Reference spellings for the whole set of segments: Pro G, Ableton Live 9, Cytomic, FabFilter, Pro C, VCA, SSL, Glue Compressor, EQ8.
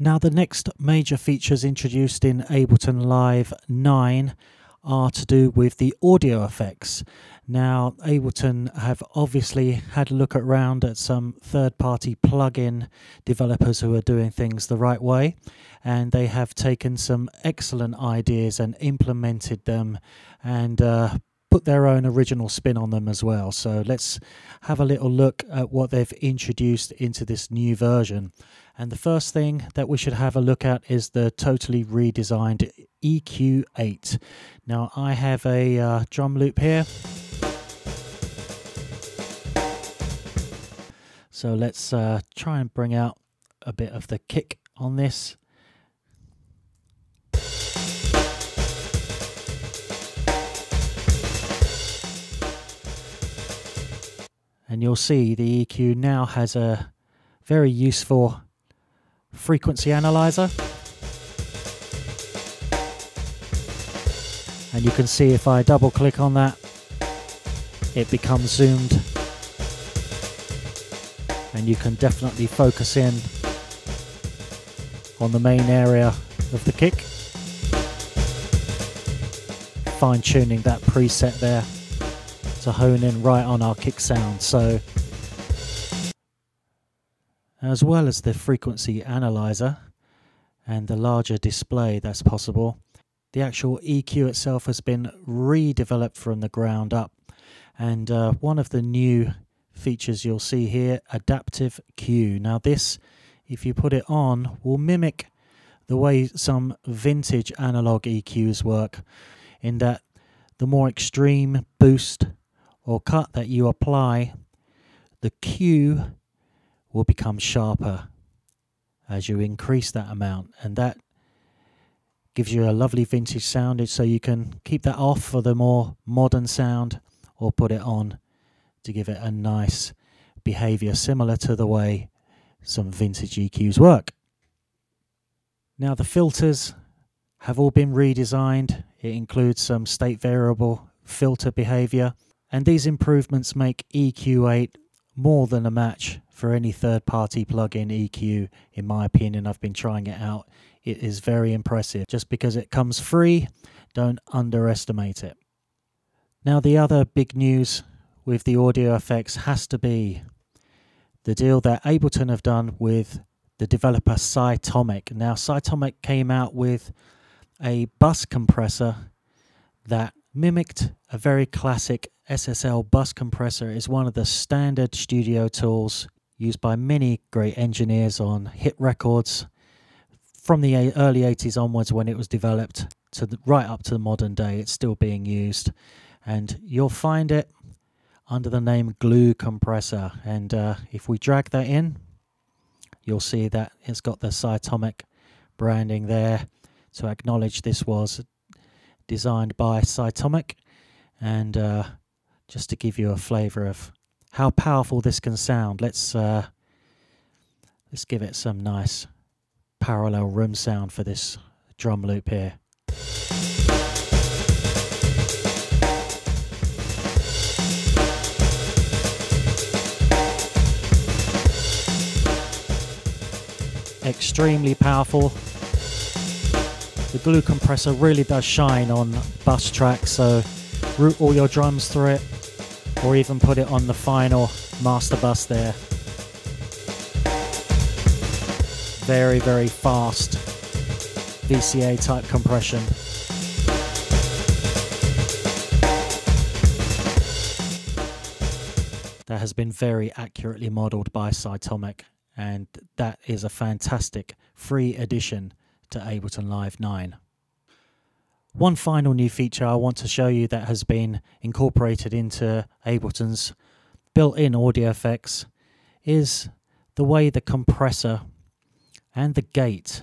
Now, the next major features introduced in Ableton Live 9 are to do with the audio effects. Now, Ableton have obviously had a look around at some third-party plugin developers who are doing things the right way, and they have taken some excellent ideas and implemented them and put their own original spin on them as well. So let's have a little look at what they've introduced into this new version. And the first thing that we should have a look at is the totally redesigned EQ8. Now I have a drum loop here. So let's try and bring out a bit of the kick on this. And you'll see the EQ now has a very useful frequency analyzer. And you can see if I double click on that, it becomes zoomed. And you can definitely focus in on the main area of the kick. Fine-tuning that preset there to hone in right on our kick sound. So, as well as the frequency analyzer and the larger display that's possible, the actual EQ itself has been redeveloped from the ground up. And one of the new features you'll see here, adaptive cue. Now this, if you put it on, will mimic the way some vintage analog EQs work, in that the more extreme boost or cut that you apply, the cue will become sharper as you increase that amount, and that gives you a lovely vintage sound. So you can keep that off for the more modern sound or put it on to give it a nice behavior similar to the way some vintage EQs work. Now the filters have all been redesigned. It includes some state variable filter behavior, and these improvements make EQ8 more than a match for any third-party plug-in EQ. In my opinion, I've been trying it out. It is very impressive. Just because it comes free, don't underestimate it. Now the other big news with the audio effects has to be the deal that Ableton have done with the developer Cytomic. Now Cytomic came out with a bus compressor that mimicked a very classic SSL bus compressor. Is one of the standard studio tools used by many great engineers on hit records from the early 80s onwards, when it was developed, to right up to the modern day. It's still being used, and you'll find it under the name Glue Compressor. And if we drag that in, you'll see that it's got the Cytomic branding there to acknowledge this was designed by Cytomic. And just to give you a flavour of how powerful this can sound, let's give it some nice parallel room sound for this drum loop here. Extremely powerful. The Glue Compressor really does shine on bus tracks, so route all your drums through it, or even put it on the final master bus there. Very, very fast VCA type compression. That has been very accurately modeled by Cytomic, and that is a fantastic free addition to Ableton Live 9. One final new feature I want to show you that has been incorporated into Ableton's built-in audio effects is the way the compressor and the gate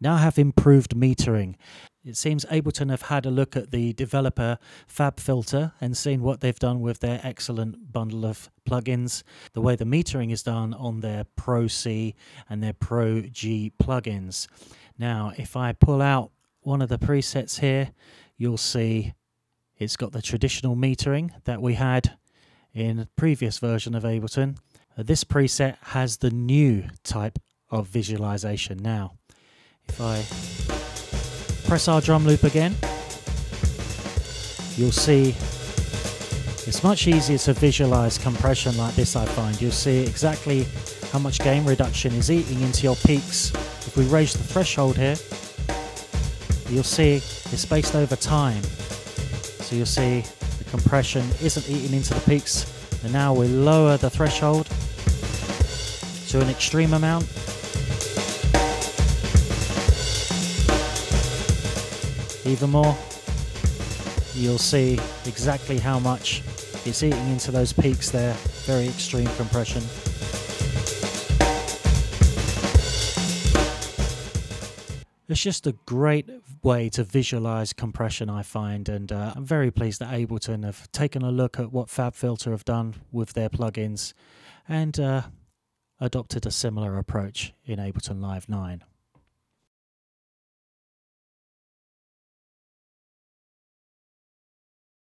now have improved metering. It seems Ableton have had a look at the developer FabFilter and seen what they've done with their excellent bundle of plugins, the way the metering is done on their Pro C and their Pro G plugins. Now, if I pull out one of the presets here, you'll see it's got the traditional metering that we had in a previous version of Ableton. This preset has the new type of visualization now. If I press our drum loop again, you'll see it's much easier to visualize compression like this, I find. You'll see exactly how much gain reduction is eating into your peaks. If we raise the threshold here, you'll see it's spaced over time. So you'll see the compression isn't eating into the peaks. And now we lower the threshold to an extreme amount. Even more, you'll see exactly how much it's eating into those peaks there. Very extreme compression. It's just a great way to visualize compression, I find, and I'm very pleased that Ableton have taken a look at what FabFilter have done with their plugins and adopted a similar approach in Ableton Live 9.